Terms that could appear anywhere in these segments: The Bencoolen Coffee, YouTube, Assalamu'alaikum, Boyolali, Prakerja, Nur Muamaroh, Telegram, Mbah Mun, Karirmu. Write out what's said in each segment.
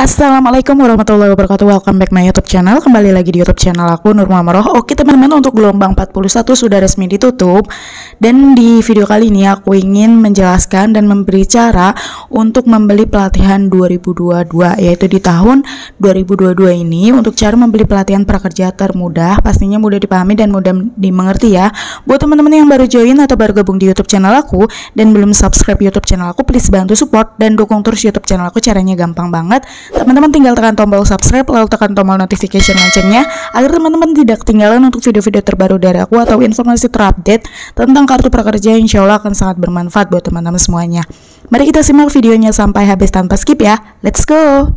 Assalamualaikum warahmatullahi wabarakatuh. Welcome back my YouTube channel. Kembali lagi di YouTube channel aku, Nur Muamaroh. Oke teman-teman, untuk gelombang 41 sudah resmi ditutup. Dan di video kali ini aku ingin menjelaskan dan memberi cara untuk membeli pelatihan 2022, yaitu di tahun 2022 ini, untuk cara membeli pelatihan prakerja termudah. Pastinya mudah dipahami dan mudah dimengerti ya. Buat teman-teman yang baru join atau baru gabung di YouTube channel aku dan belum subscribe YouTube channel aku, please bantu support dan dukung terus YouTube channel aku. Caranya gampang banget. Teman-teman tinggal tekan tombol subscribe, lalu tekan tombol notification loncengnya, agar teman-teman tidak ketinggalan untuk video-video terbaru dari aku atau informasi terupdate tentang kartu prakerja yang insya Allah akan sangat bermanfaat buat teman-teman semuanya. Mari kita simak videonya sampai habis tanpa skip ya. Let's go!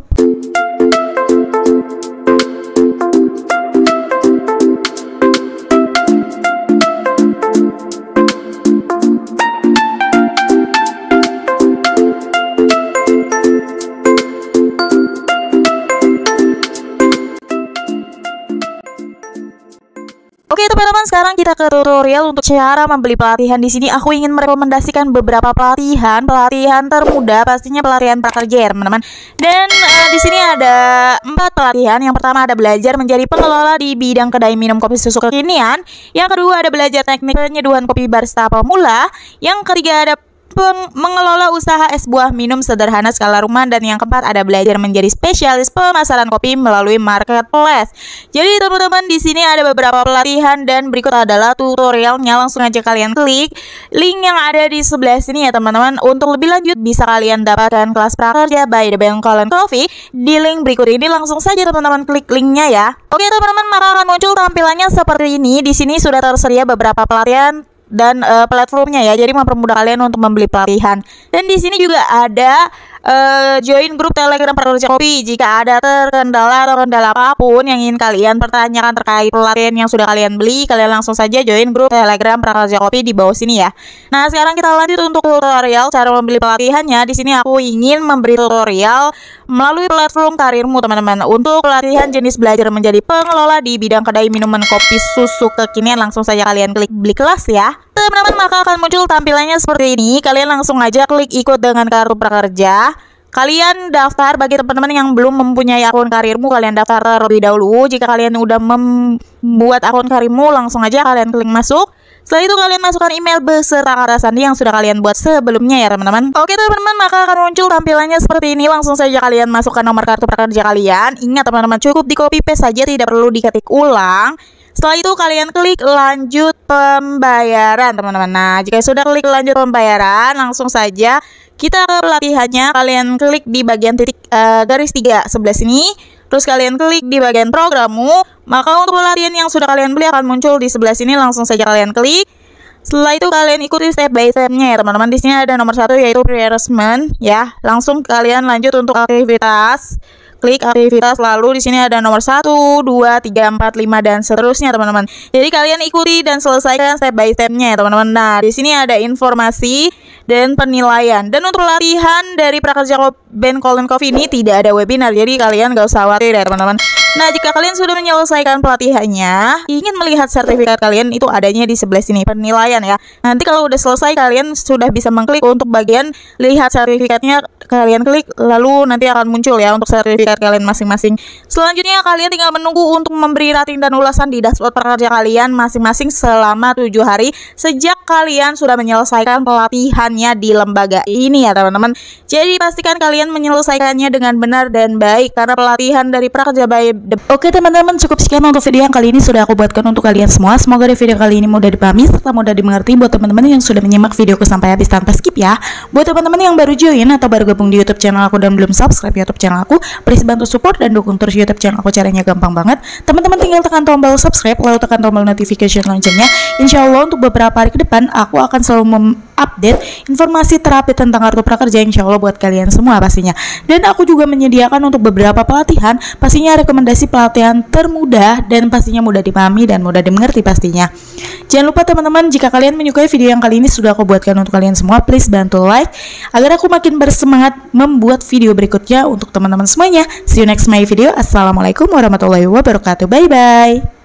Oke teman-teman, sekarang kita ke tutorial untuk cara membeli pelatihan. Di sini aku ingin merekomendasikan beberapa pelatihan termudah, pastinya pelatihan prakerja ya teman-teman. Dan di sini ada 4 pelatihan. Yang pertama ada belajar menjadi pengelola di bidang kedai minum kopi susu kekinian. Yang kedua ada belajar teknik penyeduhan kopi barista pemula. Yang ketiga ada mengelola usaha es buah minum sederhana skala rumah. Dan yang keempat ada belajar menjadi spesialis pemasaran kopi melalui marketplace. Jadi teman-teman, di sini ada beberapa pelatihan dan berikut adalah tutorialnya. Langsung aja kalian klik link yang ada di sebelah sini ya teman-teman. Untuk lebih lanjut bisa kalian dapatkan kelas prakerja by The Bencoolen Coffee di link berikut ini. Langsung saja teman-teman klik linknya ya. Oke teman-teman, maka akan muncul tampilannya seperti ini. Di sini sudah tersedia beberapa pelatihan dan platformnya ya, jadi mempermudah kalian untuk membeli pelatihan. Dan di sini juga ada join grup Telegram Prakerja Kopi. Jika ada terkendala atau kendala apapun yang ingin kalian pertanyakan terkait pelatihan yang sudah kalian beli, kalian langsung saja join grup Telegram Prakerja Kopi di bawah sini ya. Nah, sekarang kita lanjut untuk tutorial cara membeli pelatihannya. Di sini aku ingin memberi tutorial melalui platform karirmu teman-teman. Untuk pelatihan jenis belajar menjadi pengelola di bidang kedai minuman kopi susu kekinian, langsung saja kalian klik beli kelas ya teman-teman, maka akan muncul tampilannya seperti ini. Kalian langsung aja klik ikut dengan kartu prakerja. Kalian daftar. Bagi teman-teman yang belum mempunyai akun karirmu, kalian daftar terlebih dahulu. Jika kalian udah membuat akun karirmu, langsung aja kalian klik masuk. Setelah itu kalian masukkan email beserta kata sandi yang sudah kalian buat sebelumnya ya teman-teman. Oke teman-teman, maka akan muncul tampilannya seperti ini. Langsung saja kalian masukkan nomor kartu prakerja kalian. Ingat teman-teman, cukup di copy paste saja, tidak perlu diketik ulang. Setelah itu kalian klik lanjut pembayaran teman-teman. Nah, jika sudah klik lanjut pembayaran, langsung saja kita ke pelatihannya. Kalian klik di bagian titik garis 3 sebelah sini. Terus kalian klik di bagian programmu. Maka untuk pelatihan yang sudah kalian beli akan muncul di sebelah sini. Langsung saja kalian klik. Setelah itu kalian ikuti step by stepnya ya teman-teman. Di sini ada nomor 1 yaitu pre-assessment ya. Langsung kalian lanjut untuk aktivitas. Klik aktivitas, lalu di sini ada nomor 1, 2, 3, 4, 5 dan seterusnya teman-teman. Jadi kalian ikuti dan selesaikan step by stepnya ya teman-teman. Nah, di sini ada informasi dan penilaian. Dan untuk latihan dari Prakerja Bencoolen Coffee ini tidak ada webinar, jadi kalian gak usah khawatir ya teman-teman. Nah, jika kalian sudah menyelesaikan pelatihannya, ingin melihat sertifikat kalian, itu adanya di sebelah sini, penilaian ya. Nanti kalau udah selesai, kalian sudah bisa mengklik untuk bagian lihat sertifikatnya, kalian klik, lalu nanti akan muncul ya untuk sertifikat kalian masing-masing. Selanjutnya, kalian tinggal menunggu untuk memberi rating dan ulasan di dashboard prakerja kalian masing-masing selama 7 hari sejak kalian sudah menyelesaikan pelatihannya di lembaga ini ya teman-teman. Jadi, pastikan kalian menyelesaikannya dengan benar dan baik, karena pelatihan dari prakerja baik. Oke teman-teman, cukup sekian untuk video yang kali ini sudah aku buatkan untuk kalian semua. Semoga di video kali ini mudah dipahami serta mudah dimengerti buat teman-teman yang sudah menyimak videoku sampai habis tanpa skip ya. Buat teman-teman yang baru join atau baru gabung di YouTube channel aku dan belum subscribe YouTube channel aku, please bantu support dan dukung terus YouTube channel aku. Caranya gampang banget. Teman-teman tinggal tekan tombol subscribe, lalu tekan tombol notification loncengnya. Insya Allah untuk beberapa hari ke depan aku akan selalu update informasi terapi tentang kartu prakerja insya Allah buat kalian semua pastinya. Dan aku juga menyediakan untuk beberapa pelatihan, pastinya rekomendasi pelatihan termudah dan pastinya mudah dipahami dan mudah dimengerti pastinya. Jangan lupa teman-teman, jika kalian menyukai video yang kali ini sudah aku buatkan untuk kalian semua, please bantu like agar aku makin bersemangat membuat video berikutnya untuk teman-teman semuanya. See you next my video. Assalamualaikum warahmatullahi wabarakatuh. Bye bye.